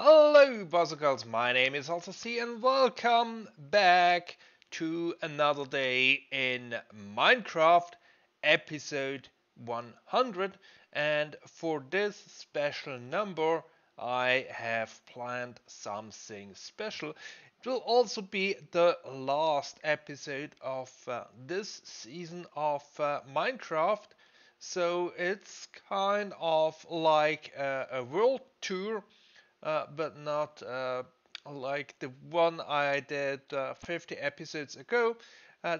Hello boys and girls, my name is C and welcome back to another day in Minecraft episode 100, and for this special number I have planned something special. It will also be the last episode of this season of Minecraft, so it's kind of like a world tour. But not like the one I did 50 episodes ago.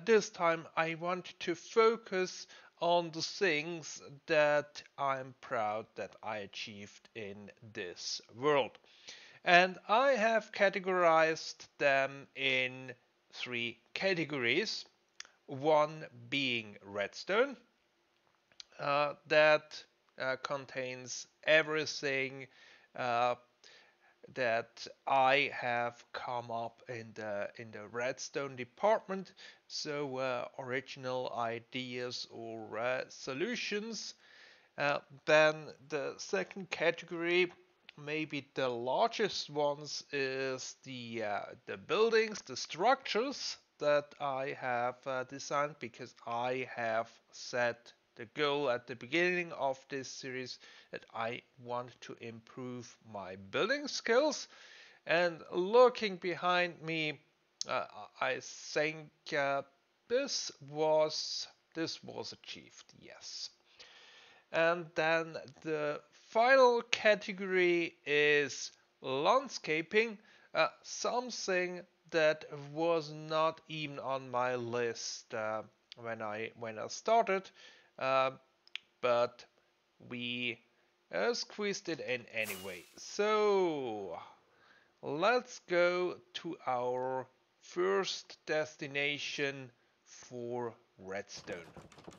This time I want to focus on the things that I'm proud that I achieved in this world. And I have categorized them in three categories. One being redstone, that contains everything that I have come up in the redstone department, so original ideas or solutions. Then the second category, maybe the largest ones, is the buildings, the structures that I have designed, because I have set the goal at the beginning of this series that I want to improve my building skills. And looking behind me, I think this was achieved, yes. And then the final category is landscaping, something that was not even on my list when I started. But we squeezed it in anyway. So let's go to our first destination for redstone.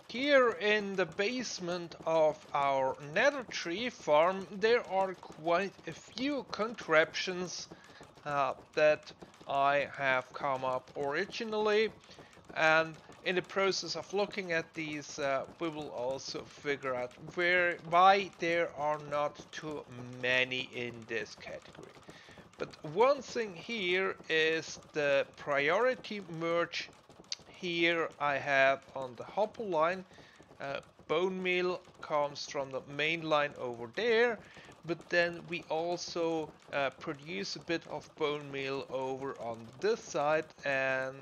Here in the basement of our nether tree farm, there are quite a few contraptions that I have come up originally, and in the process of looking at these, we will also figure out why there are not too many in this category. But one thing here is the priority merge. Here I have on the Hopper line, bone meal comes from the main line over there, but then we also produce a bit of bone meal over on this side, and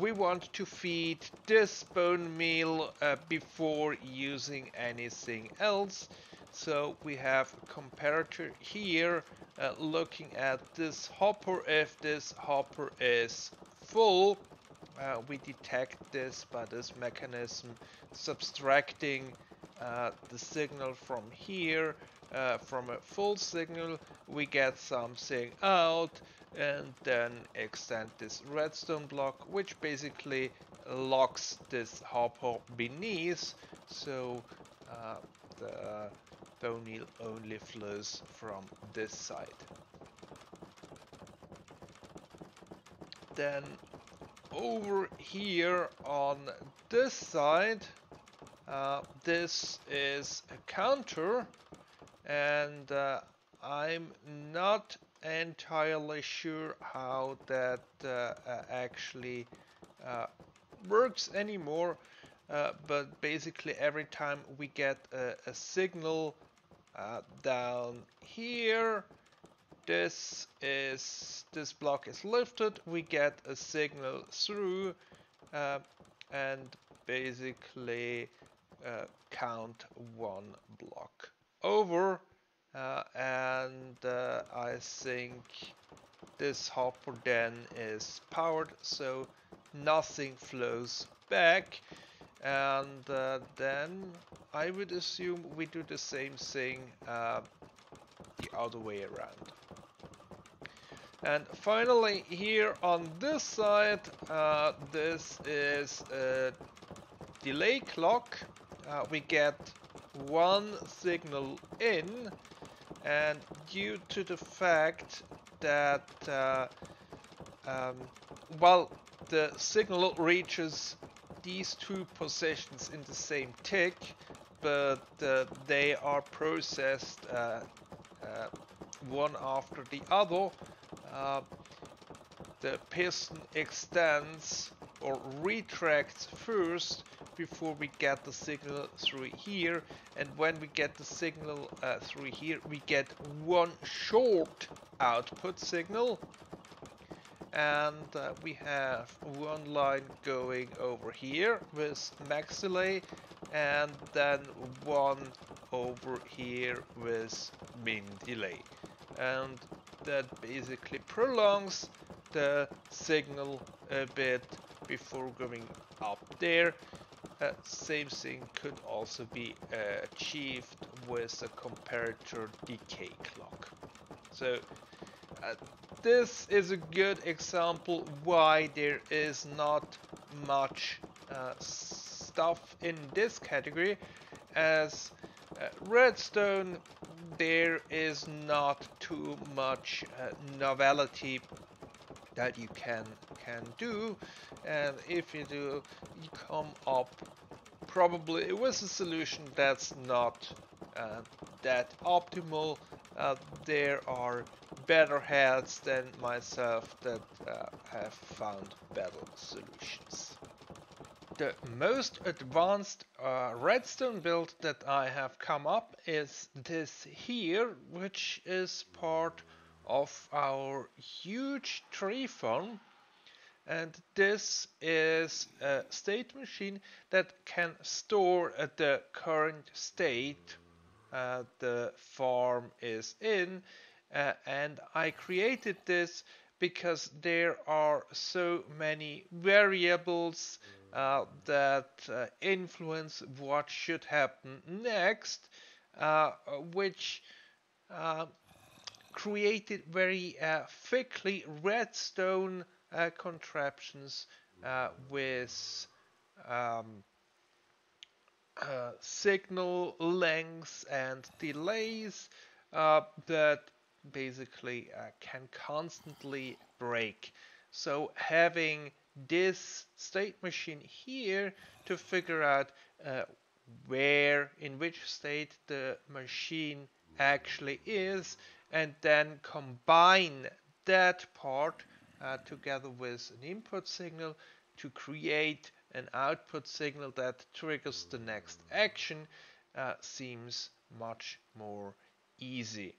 we want to feed this bone meal before using anything else. So we have a comparator here looking at this hopper. If this hopper is full, we detect this by this mechanism, subtracting the signal from here. From a full signal we get something out, and then extend this redstone block, which basically locks this hopper beneath, so the bone meal only flows from this side. Then over here on this side, this is a counter, and I'm not entirely sure how that actually works anymore, but basically every time we get a signal down here, this block is lifted, we get a signal through, and basically count one block over. And I think this hopper then is powered, so nothing flows back. And then I would assume we do the same thing the other way around. And finally here on this side, this is a delay clock. We get one signal in, and due to the fact that well, the signal reaches these two positions in the same tick, but they are processed one after the other. The piston extends or retracts first before we get the signal through here, and when we get the signal through here, we get one short output signal, and we have one line going over here with max delay, and then one over here with min delay, and that basically prolongs the signal a bit before going up there. Same thing could also be achieved with a comparator decay clock. So this is a good example why there is not much stuff in this category, as Redstone there is not too much novelty that you can do, and if you do, you come up probably with a solution that's not that optimal. There are better heads than myself that have found better solutions. The most advanced redstone build that I have come up is this here, which is part of our huge tree farm, and this is a state machine that can store at the current state the farm is in, and I created this because there are so many variables that influence what should happen next, which created very thickly redstone contraptions with signal lengths and delays that basically can constantly break. So having this state machine here to figure out where, in which state the machine actually is, and then combine that part together with an input signal to create an output signal that triggers the next action seems much more easy.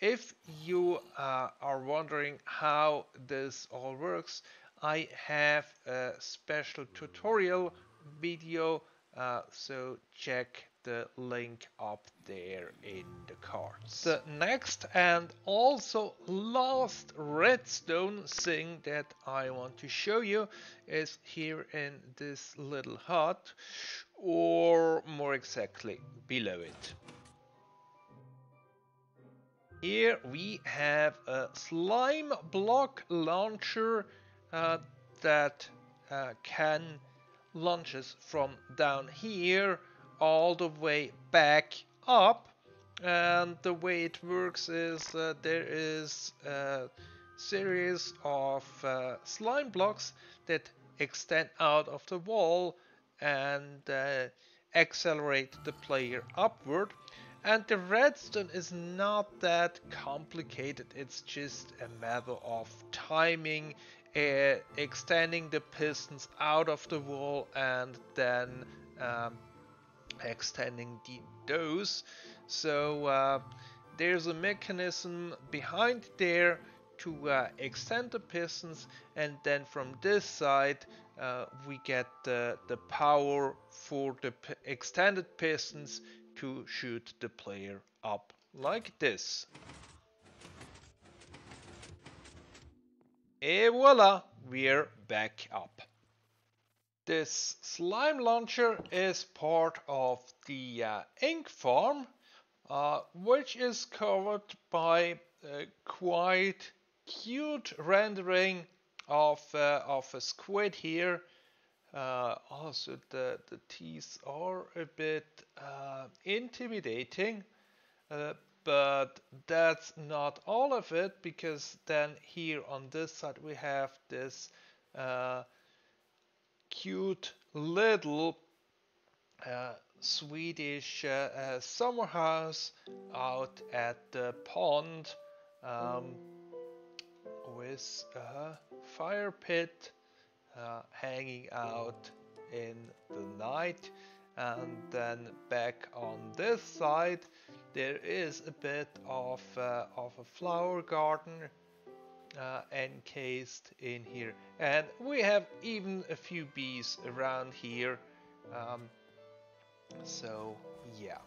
If you are wondering how this all works, I have a special tutorial video, so check the link up there in the cards. The next and also last redstone thing that I want to show you is here in this little hut, or more exactly below it. Here we have a slime block launcher that can launches from down here all the way back up, and the way it works is there is a series of slime blocks that extend out of the wall and accelerate the player upward, and the redstone is not that complicated. It's just a matter of timing, extending the pistons out of the wall and then extending those. So there's a mechanism behind there to extend the pistons, and then from this side we get the power for the extended pistons to shoot the player up like this. Et voila, we're back up. This slime launcher is part of the Inkfarm, which is covered by a quite cute rendering of a squid here. Also the teeth are a bit intimidating, but that's not all of it, because then here on this side we have this cute little Swedish summer house out at the pond with a fire pit hanging out in the night. And then back on this side there is a bit of a flower garden encased in here, and we have even a few bees around here. So yeah,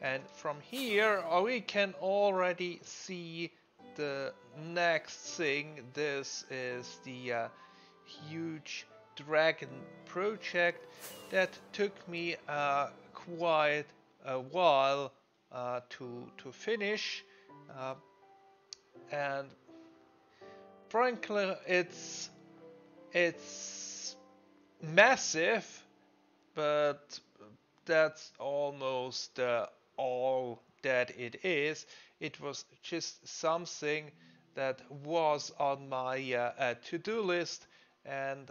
and from here we can already see the next thing. This is the huge Dragon project that took me quite a while to finish, and frankly it's massive, but that's almost all that it is. It was just something that was on my to-do list, and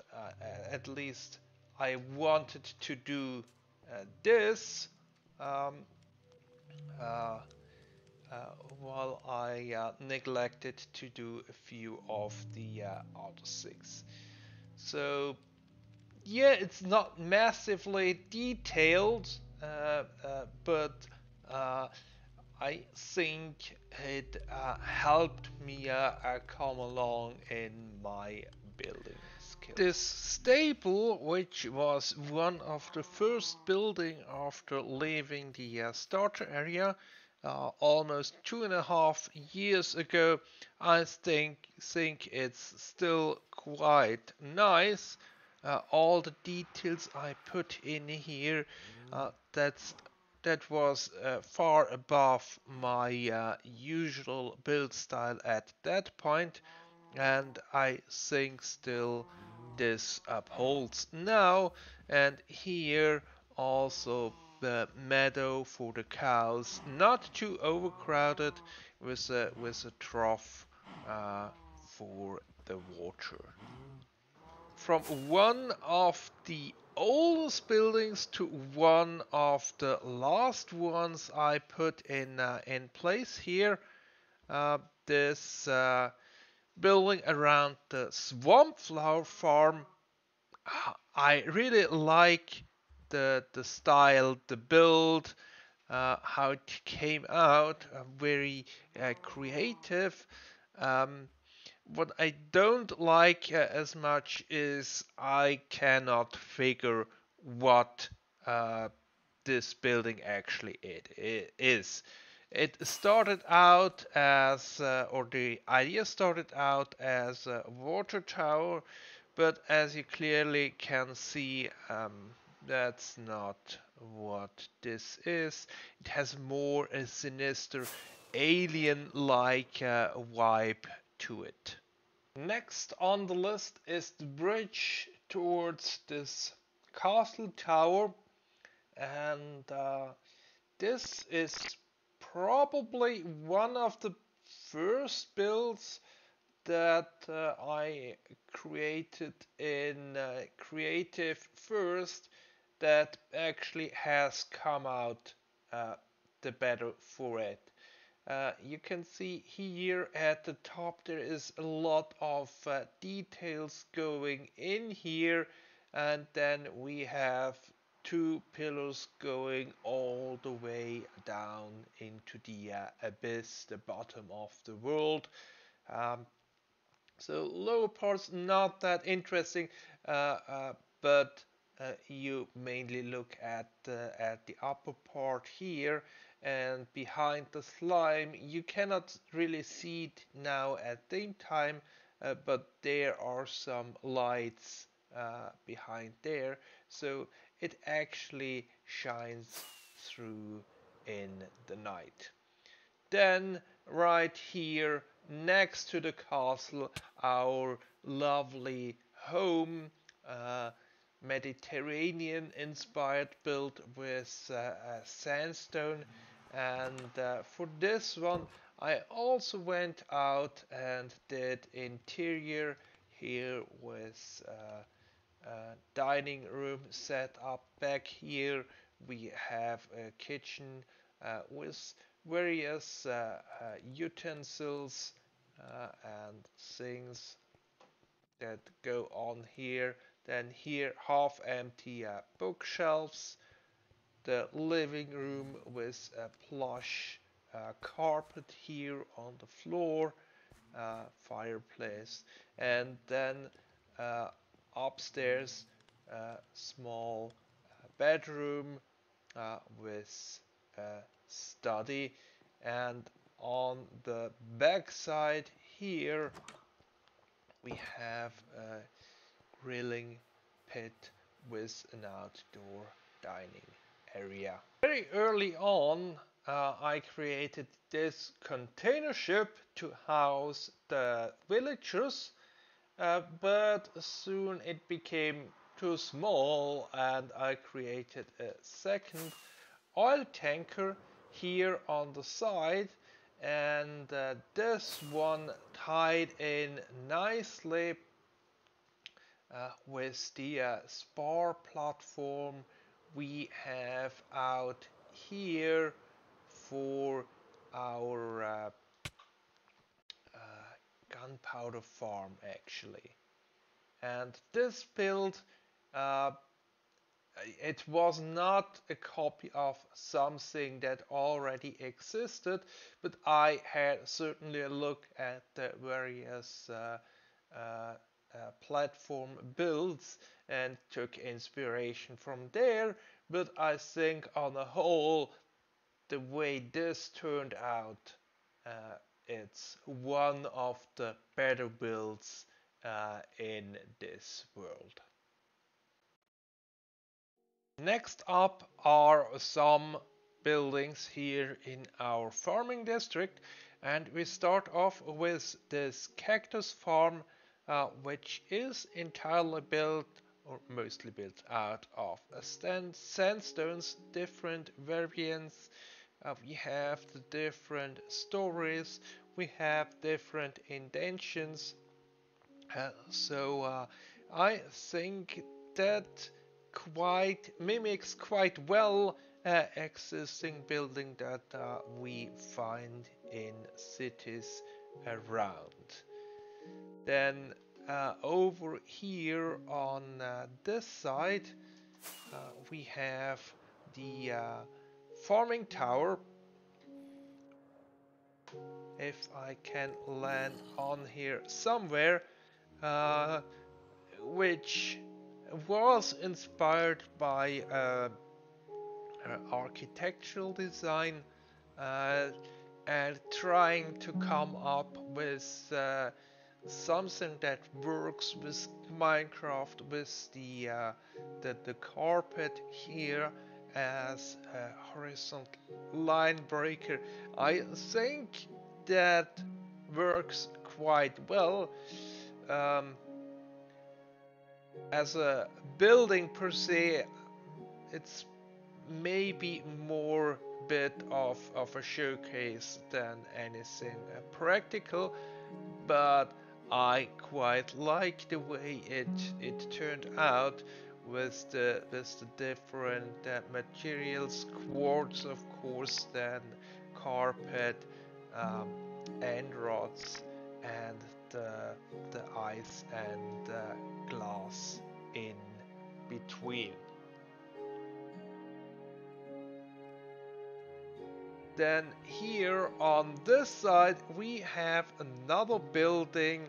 at least I wanted to do this while I neglected to do a few of the other things. So yeah, it's not massively detailed, but I think it helped me come along in my building. This stable, which was one of the first building after leaving the starter area almost 2.5 years ago, I think it's still quite nice. All the details I put in here, that was far above my usual build style at that point, and I think still this upholds now. And here also the meadow for the cows, not too overcrowded, with a trough for the water. From one of the oldest buildings to one of the last ones I put in place here, this building around the swamp flower farm, I really like the style, the build, how it came out, very creative. What I don't like as much is I cannot figure what this building actually it is. It started out as, or the idea started out as a water tower, but as you clearly can see, that's not what this is. It has more a sinister alien-like vibe to it. Next on the list is the bridge towards this castle tower, and this is probably one of the first builds that I created in Creative First that actually has come out the better for it. You can see here at the top there is a lot of details going in here, and then we have two pillars going all the way down into the abyss, the bottom of the world. So lower parts not that interesting, but you mainly look at the upper part here, and behind the slime you cannot really see it now at daytime, but there are some lights behind there, so it actually shines through in the night. Then right here next to the castle, our lovely home, Mediterranean inspired build with sandstone, and for this one I also went out and did interior here with dining room set up back here We have a kitchen with various utensils and things that go on here. Then here half empty bookshelves, the living room with a plush carpet here on the floor, fireplace, and then upstairs small bedroom with a study, and on the back side here we have a grilling pit with an outdoor dining area. Very early on I created this container ship to house the villagers, but soon it became too small and I created a second oil tanker here on the side, and this one tied in nicely with the Spar platform we have out here for our gunpowder farm actually. And this build, it was not a copy of something that already existed, but I had certainly a look at the various platform builds and took inspiration from there. But I think on the whole, the way this turned out, it's one of the better builds in this world. Next up are some buildings here in our farming district, and we start off with this cactus farm, which is entirely built or mostly built out of sandstones, different variants. We have the different stories, we have different indentions. So I think that quite mimics quite well existing building that we find in cities around. Then over here on this side we have the farming tower. If I can land on here somewhere, which was inspired by architectural design and trying to come up with something that works with Minecraft, with the carpet here as a horizontal line breaker. I think that works quite well. As a building per se, it's maybe more bit of a showcase than anything practical, but I quite like the way it turned out with the different materials, quartz of course, then carpet, end rods, and the ice and glass in between. Then here on this side we have another building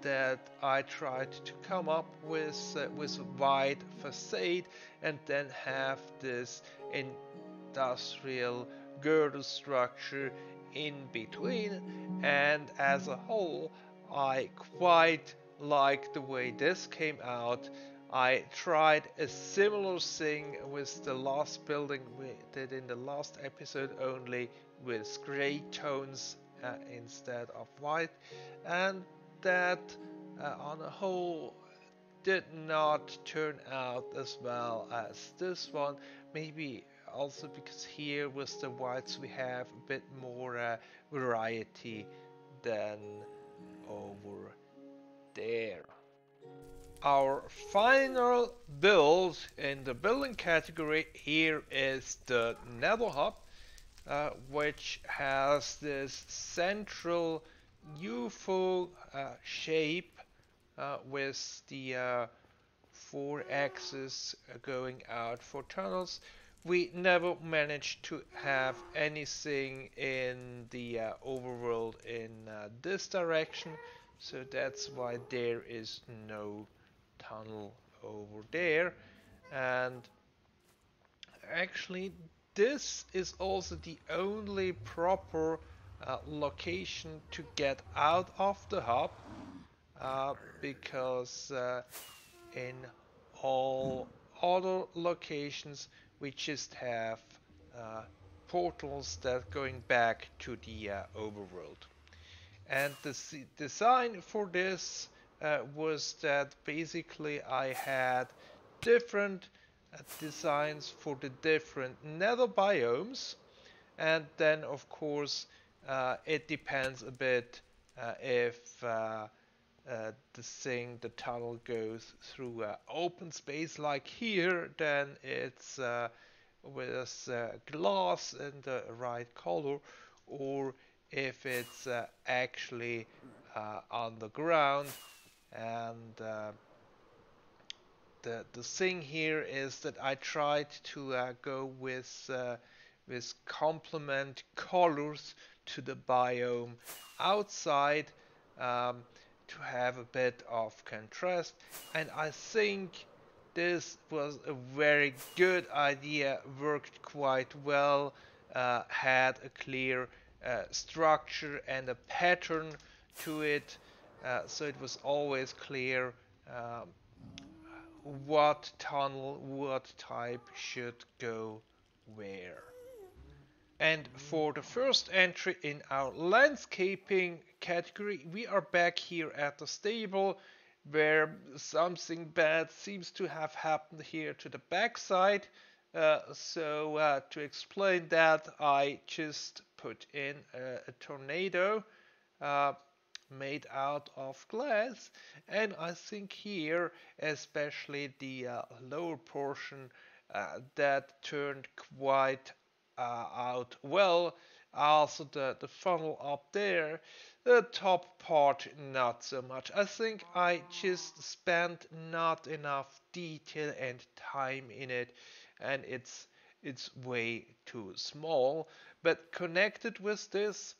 that I tried to come up with a wide facade, and then have this industrial girdle structure in between. And as a whole, I quite like the way this came out. I tried a similar thing with the last building we did in the last episode, only with grey tones instead of white, and that on the whole did not turn out as well as this one. Maybe also because here with the whites we have a bit more variety than over there. our final build in the building category here is the Nether Hub, which has this central UFO shape with the four axes going out for tunnels. We never managed to have anything in the overworld in this direction, so that's why there is no tunnel over there. And actually this is also the only proper location to get out of the hub, because in all other locations we just have portals that going back to the overworld. And the design for this was that basically I had different designs for the different nether biomes, and then of course it depends a bit if the tunnel goes through open space like here, then it's with glass in the right color, or if it's actually on the ground. And the thing here is that I tried to go with complement colors to the biome outside to have a bit of contrast, and I think this was a very good idea, worked quite well, had a clear structure and a pattern to it, so it was always clear what tunnel, what type should go where. And for the first entry in our landscaping category, we are back here at the stable, where something bad seems to have happened here to the backside. So to explain that, I just put in a tornado made out of glass, and I think here especially the lower portion that turned quite out well. Also the funnel up there, the top part not so much. I think I just spent not enough detail and time in it, and it's way too small. But connected with this,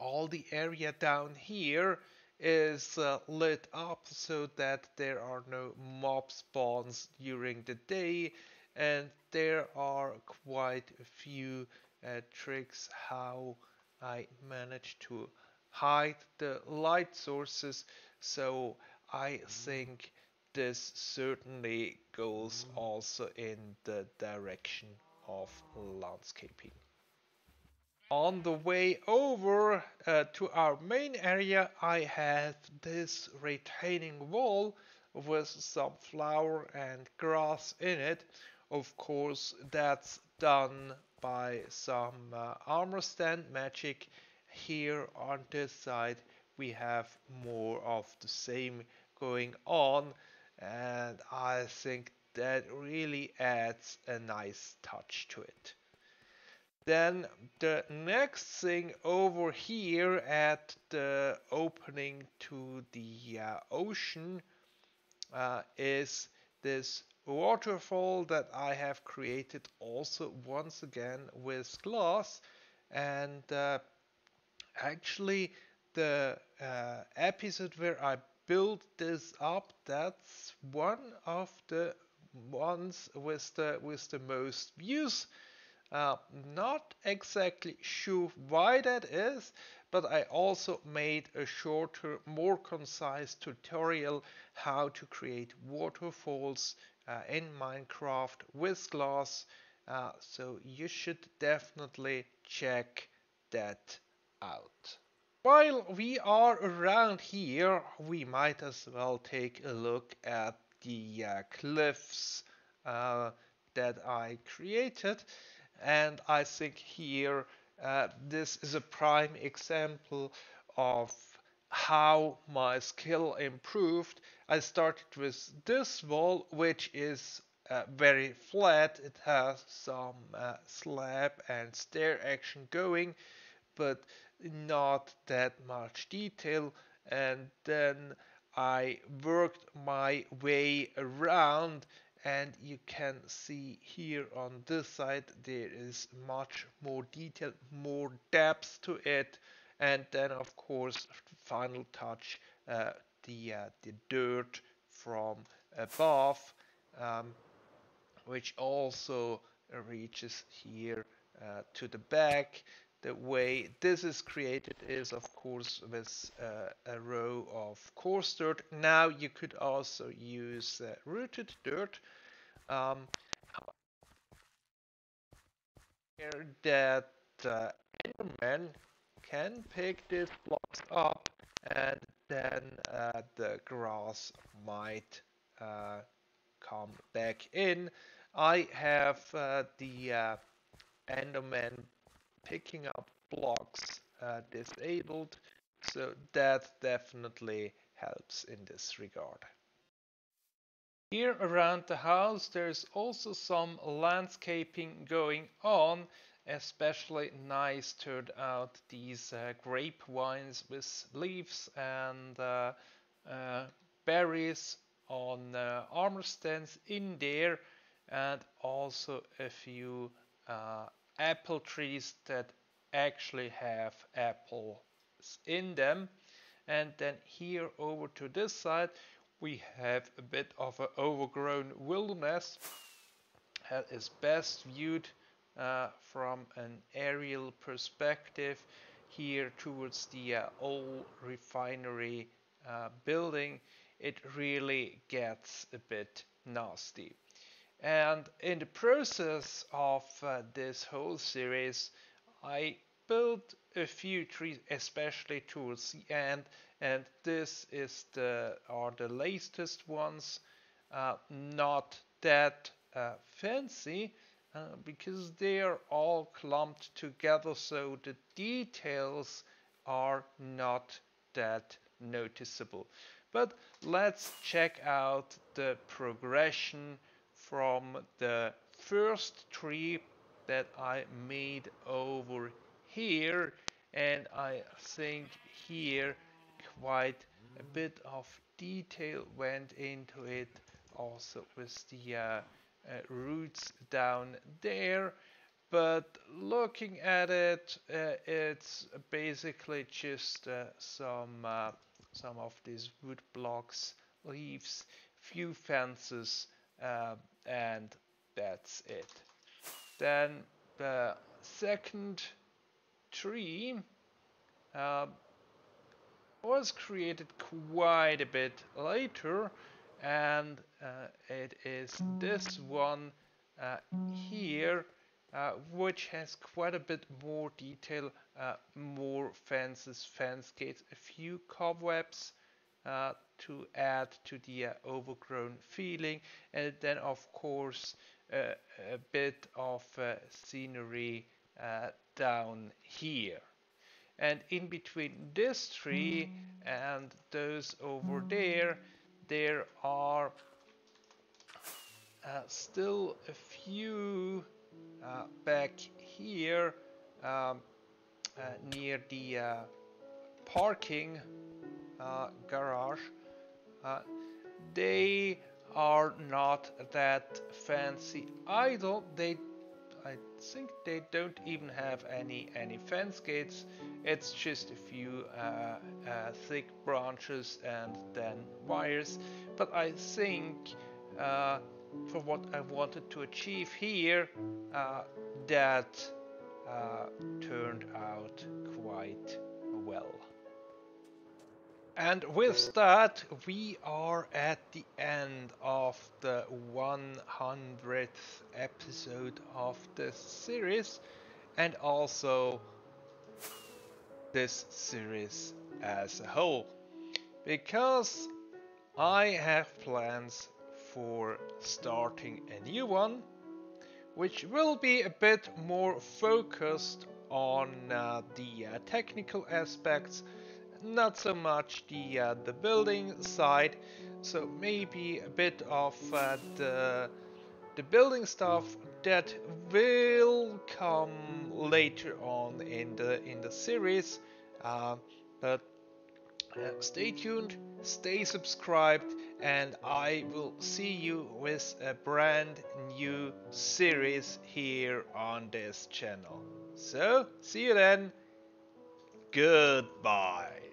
all the area down here is lit up so that there are no mob spawns during the day, and there are quite a few tricks how I managed to hide the light sources. So I think this certainly goes also in the direction of landscaping. On the way over to our main area, I have this retaining wall with some flower and grass in it. Of course, that's done by some armor stand magic. Here on this side we have more of the same going on, and I think that really adds a nice touch to it. Then the next thing over here at the opening to the ocean is this waterfall that I have created also once again with glass. And actually the episode where I built this up, that's one of the ones with the most views. Not exactly sure why that is, but I also made a shorter, more concise tutorial how to create waterfalls in Minecraft with glass, so you should definitely check that out. While we are around here, we might as well take a look at the cliffs that I created. And I think here this is a prime example of how my skill improved. I started with this wall, which is very flat. It has some slab and stair action going, but not that much detail. And then I worked my way around, and you can see here on this side there is much more detail, more depth to it. And then of course the final touch, the dirt from above, which also reaches here to the back. The way this is created is of course with a row of coarse dirt. Now you could also use rooted dirt. Here that Enderman can pick these blocks up, and then the grass might come back in. I have the Enderman picking up blocks disabled, so that definitely helps in this regard. Here around the house there's also some landscaping going on. Especially nice turned out these grape vines with leaves and berries on armor stands in there, and also a few apple trees that actually have apples in them. And then here over to this side we have a bit of an overgrown wilderness that is best viewed from an aerial perspective here towards the old refinery building. It really gets a bit nasty. And in the process of this whole series I built a few trees, especially towards the end, and this is the latest ones. Not that fancy, because they are all clumped together, so the details are not that noticeable. But let's check out the progression from the first tree that I made over here. And I think here quite a bit of detail went into it, also with the roots down there. But looking at it, it's basically just some of these wood blocks, leaves, few fences, and that's it. Then the second tree was created quite a bit later, and it is this one here, which has quite a bit more detail, more fences, fence gates, a few cobwebs to add to the overgrown feeling, and then of course a bit of scenery down here. And in between this tree and those over there, there are still a few back here near the parking garage. They are not that fancy either. I think they don't even have any fence gates. It's just a few thick branches and then wires. But I think for what I wanted to achieve here, that turned out quite well. And with that, we are at the end of the 100th episode of this series, and also this series as a whole, because I have plans for starting a new one, which will be a bit more focused on the technical aspects, not so much the building side, so maybe a bit of the building stuff that will come later on in the series. But stay tuned, stay subscribed, and I will see you with a brand new series here on this channel. So, see you then. Goodbye.